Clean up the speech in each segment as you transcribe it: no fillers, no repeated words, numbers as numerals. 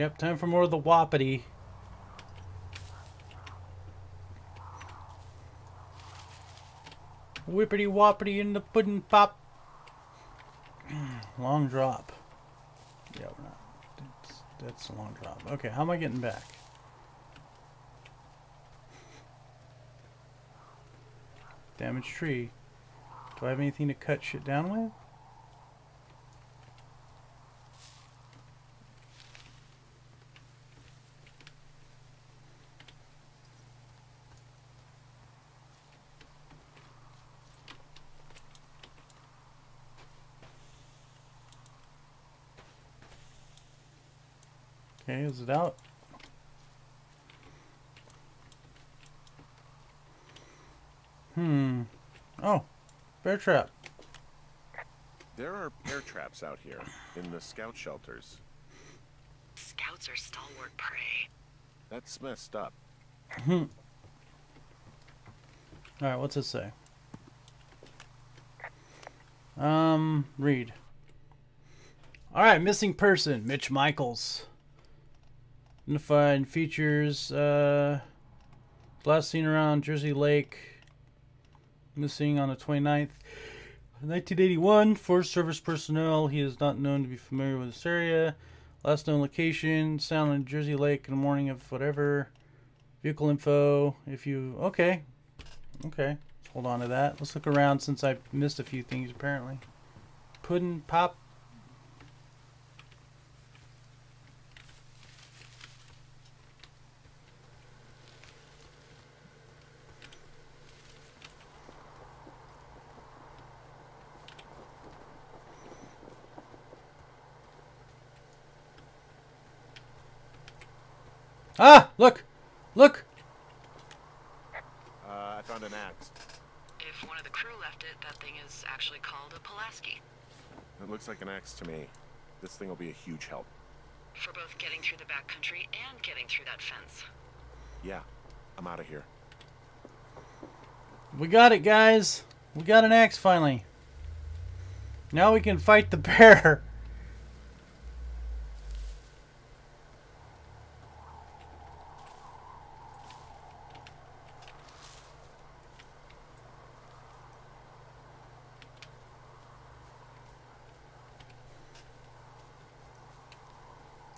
Yep, time for more of the Wapiti. Whippity Wapiti in the pudding pop. Long drop. Yeah, we're not. That's a long drop. Okay, how am I getting back? Damaged tree. Do I have anything to cut shit down with? Okay, is it out? Oh, bear trap. There are bear traps out here in the scout shelters. Scouts are stalwart prey. That's messed up. All right, what's it say? Read. All right, missing person, Mitch Michaels. Identified features, last seen around Jersey Lake, missing on the 29th, 1981, Forest Service personnel. He is not known to be familiar with this area. Last known location, sound in Jersey Lake in the morning of whatever. Vehicle info, if you, okay, let's hold on to that. Let's look around since I missed a few things apparently. Puddin' pop. Ah! Look! Look! I found an axe. If one of the crew left it, that thing is actually called a Pulaski. It looks like an axe to me. This thing will be a huge help. For both getting through the backcountry and getting through that fence. Yeah, I'm out of here. We got it, guys. We got an axe, finally. Now we can fight the bear.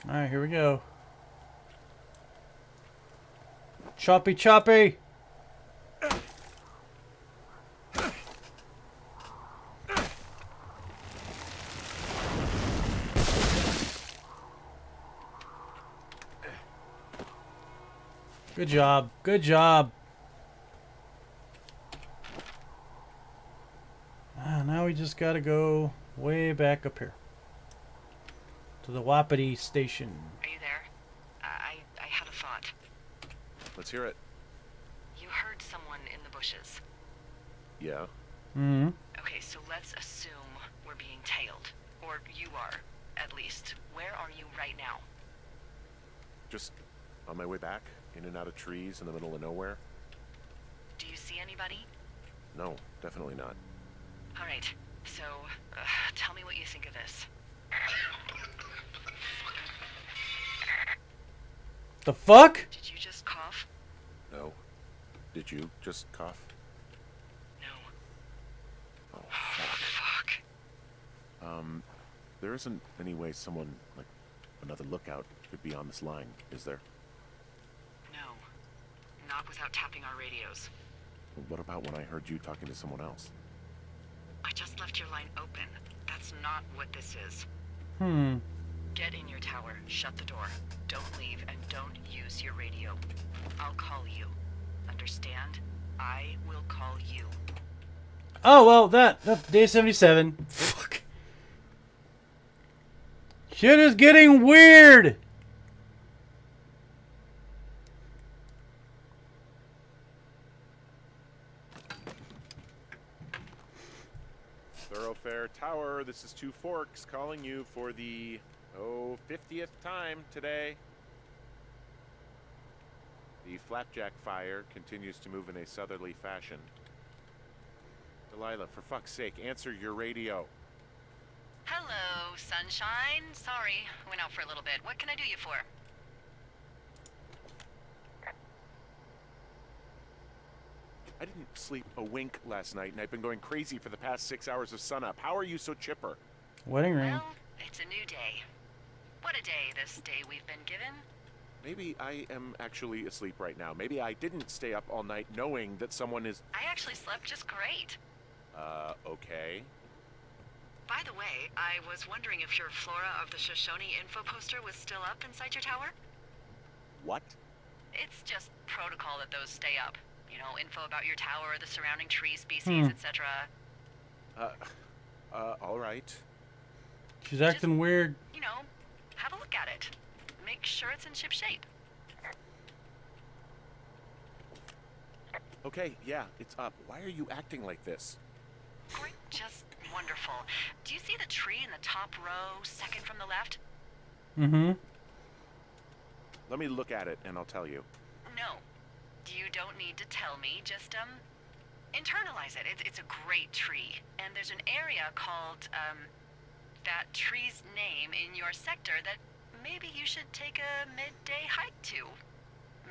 Alright, here we go. Choppy, choppy! Good job, good job. Now we just gotta go way back up here. To the Wapiti Station. Are you there? I had a thought. Let's hear it. You heard someone in the bushes. Yeah. Mm-hmm. Okay, so let's assume we're being tailed. Or you are, at least. Where are you right now? Just on my way back, in and out of trees in the middle of nowhere. Do you see anybody? No, definitely not. All right, so tell me what you think of this. The fuck? Did you just cough? No. Did you just cough? No. Oh, fuck. Oh, fuck. There isn't any way someone, like, another lookout could be on this line, is there? No. Not without tapping our radios. Well, what about when I heard you talking to someone else? I just left your line open. That's not what this is. Get in your tower, shut the door, don't leave, and don't use your radio. I'll call you. Understand? I will call you. Oh, well, that's day 77. Fuck. Shit is getting weird! Thoroughfare Tower, this is Two Forks calling you for the... 50th time today. The Flapjack fire continues to move in a southerly fashion. Delilah, for fuck's sake, answer your radio. Hello, sunshine. Sorry, went out for a little bit. What can I do you for? I didn't sleep a wink last night, and I've been going crazy for the past 6 hours of sunup. How are you so chipper? Wedding ring. Well, it's a new day. What a day, this day we've been given. Maybe I am actually asleep right now. Maybe I didn't stay up all night knowing that someone is... I actually slept just great. Okay. By the way, I was wondering if your Flora of the Shoshone info poster was still up inside your tower? What? It's just protocol that those stay up. You know, info about your tower, the surrounding tree species, etc. All right. She's just acting weird. You know, have a look at it. Make sure it's in ship shape. Okay, yeah, it's up. Why are you acting like this? Great, just wonderful. Do you see the tree in the top row, second from the left? Mm-hmm. Let me look at it and I'll tell you. No, you don't need to tell me. Just, internalize it. It's a great tree. And there's an area called, that tree's name in your sector that maybe you should take a midday hike to.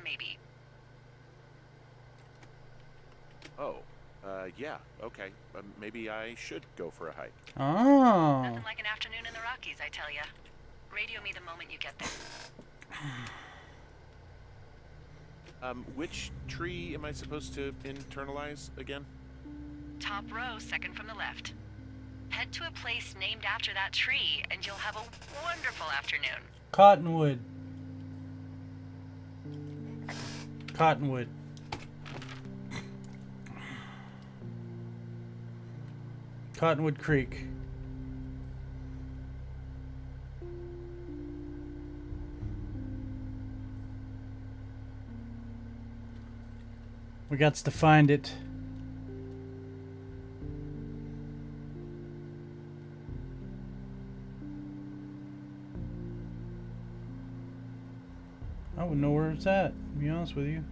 Maybe. Oh, yeah, okay. Maybe I should go for a hike. Oh. Nothing like an afternoon in the Rockies, I tell ya. Radio me the moment you get there. Which tree am I supposed to internalize again? Top row, second from the left. Head to a place named after that tree, and you'll have a wonderful afternoon. Cottonwood. Cottonwood. Cottonwood Creek. We got to find it. I wouldn't know where it's at, to be honest with you.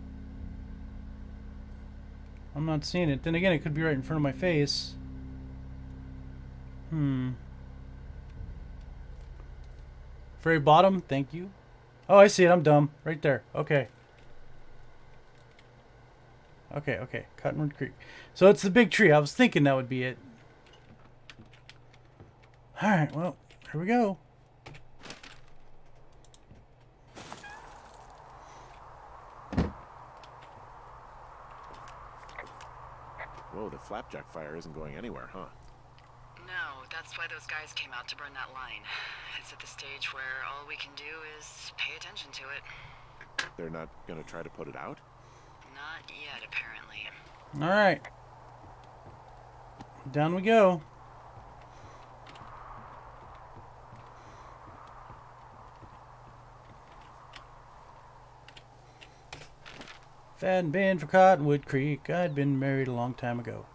I'm not seeing it. Then again, it could be right in front of my face. Very bottom, thank you. Oh, I see it. I'm dumb. Right there. Okay. Okay. Cottonwood Creek. So it's the big tree. I was thinking that would be it. Alright, well, here we go. Whoa, the Flapjack fire isn't going anywhere, huh? No, that's why those guys came out to burn that line. It's at the stage where all we can do is pay attention to it. They're not going to try to put it out? Not yet, apparently. Alright. Down we go. If I hadn't been for Cottonwood Creek, I'd been married a long time ago.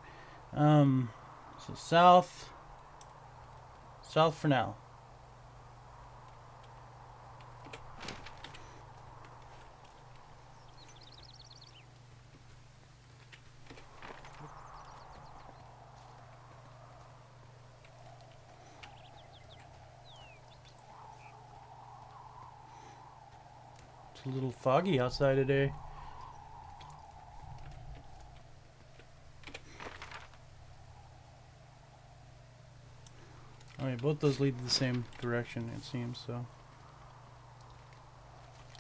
So south. South for now. It's a little foggy outside today. Both those lead to the same direction, it seems, so.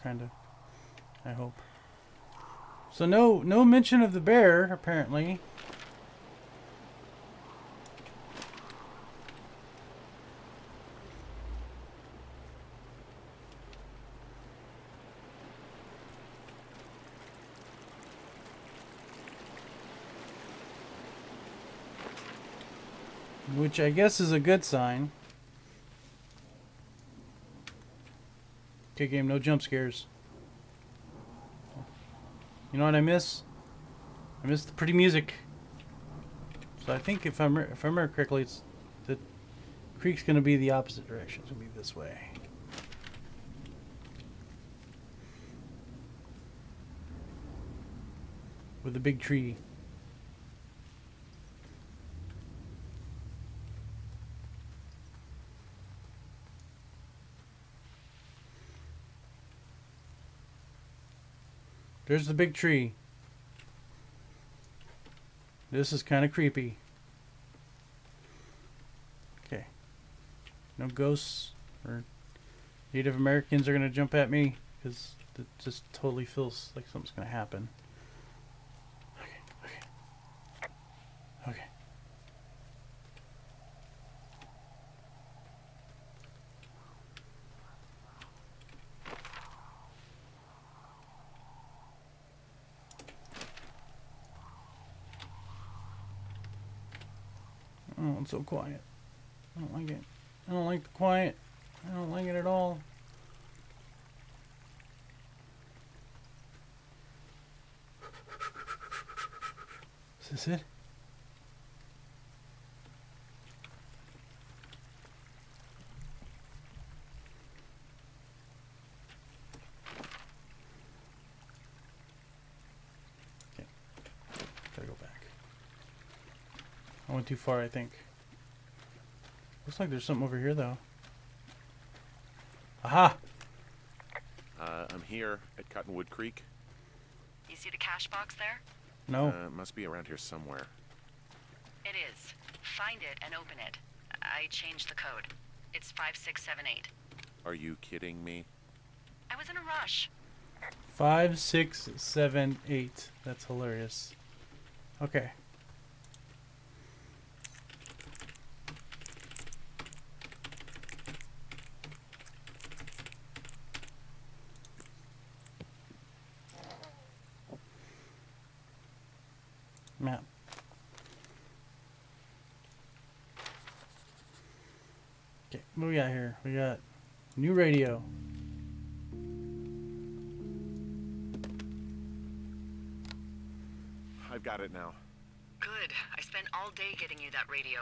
Kinda. I hope. So no mention of the bear, apparently. Which I guess is a good sign. Okay, game, no jump scares. You know what I miss? I miss the pretty music. So I think if I remember correctly, it's the creek's going to be the opposite direction. It's going to be this way. With the big tree. There's the big tree. This is kind of creepy. Okay. No ghosts or Native Americans are going to jump at me, because it just totally feels like something's going to happen. Okay. Oh, it's so quiet. I don't like it. I don't like the quiet. I don't like it at all. Is this it? Okay. Gotta go back. I went too far, I think. Looks like there's something over here, though. Aha! I'm here at Cottonwood Creek. You see the cash box there? No. It must be around here somewhere. It is. Find it and open it. I changed the code. It's 5678. Are you kidding me? I was in a rush. 5678. That's hilarious. Okay. Map. Okay, what do we got here? We got new radio. I've got it now. Good. I spent all day getting you that radio.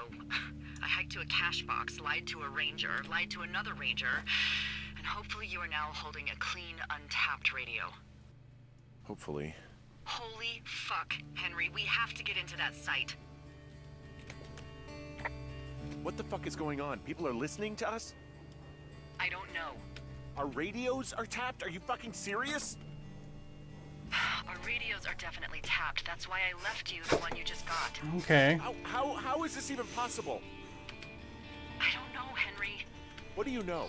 I hiked to a cash box, lied to a ranger, lied to another ranger, and hopefully you are now holding a clean, untapped radio. Hopefully. Holy fuck, Henry, we have to get into that site. What the fuck is going on? People are listening to us? I don't know. Our radios are tapped? Are you fucking serious? Our radios are definitely tapped. That's why I left you the one you just got. Okay. How is this even possible? I don't know, Henry. What do you know?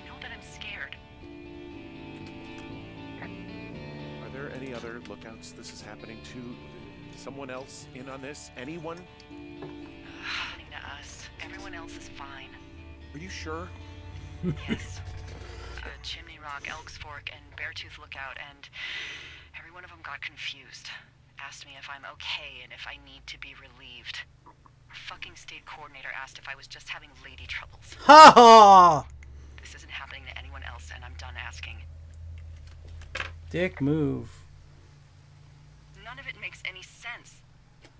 I know that I'm scared. Are there any other lookouts this is happening to? Someone else in on this? Anyone? Happening to us. Everyone else is fine. Are you sure? Yes. Chimney Rock, Elks Fork, and Beartooth lookout, and every one of them got confused. Asked me if I'm okay and if I need to be relieved. Our fucking state coordinator asked if I was just having lady troubles. Ha ha! This isn't happening to anyone else, and I'm done asking. Dick move. None of it makes any sense.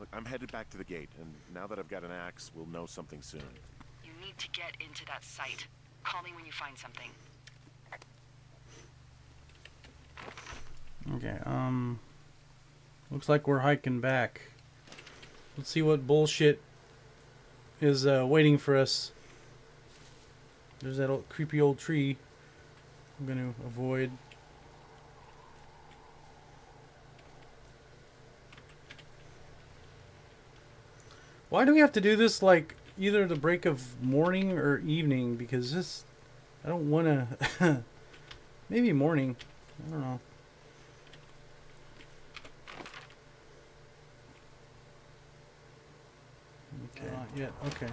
Look, I'm headed back to the gate, and now that I've got an axe, we'll know something soon. You need to get into that site. Call me when you find something. Okay, looks like we're hiking back. Let's see what bullshit is waiting for us. There's that old, creepy old tree I'm gonna avoid. Why do we have to do this, like, either the break of morning or evening? Because this... I don't want to... Maybe morning. I don't know. Okay. Not yet. Okay.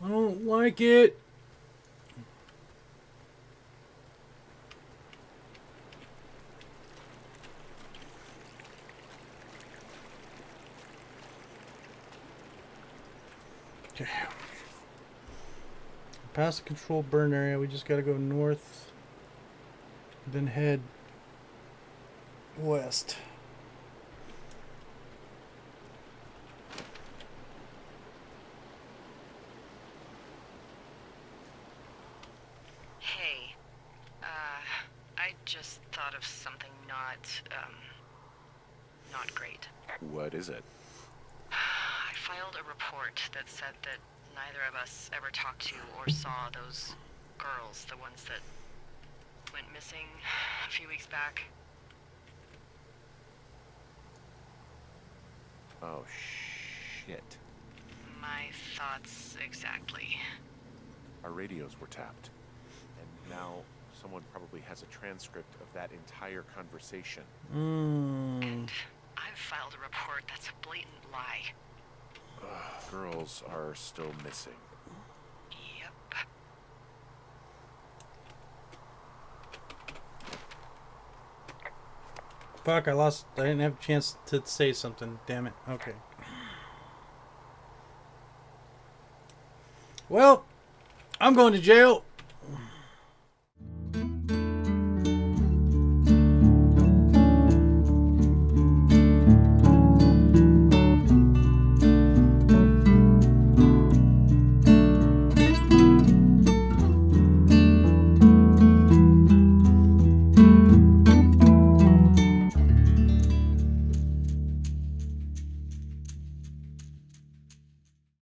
I don't like it. Okay. Past the controlled burn area, we just gotta go north, then head west. not great. What is it? I filed a report that said that neither of us ever talked to or saw those girls, the ones that went missing a few weeks back. Oh, shit. My thoughts exactly. Our radios were tapped, and now someone probably has a transcript of that entire conversation. And I've filed a report that's a blatant lie. Girls are still missing. Yep. Fuck, I lost. I didn't have a chance to say something. Damn it. Okay. Well, I'm going to jail.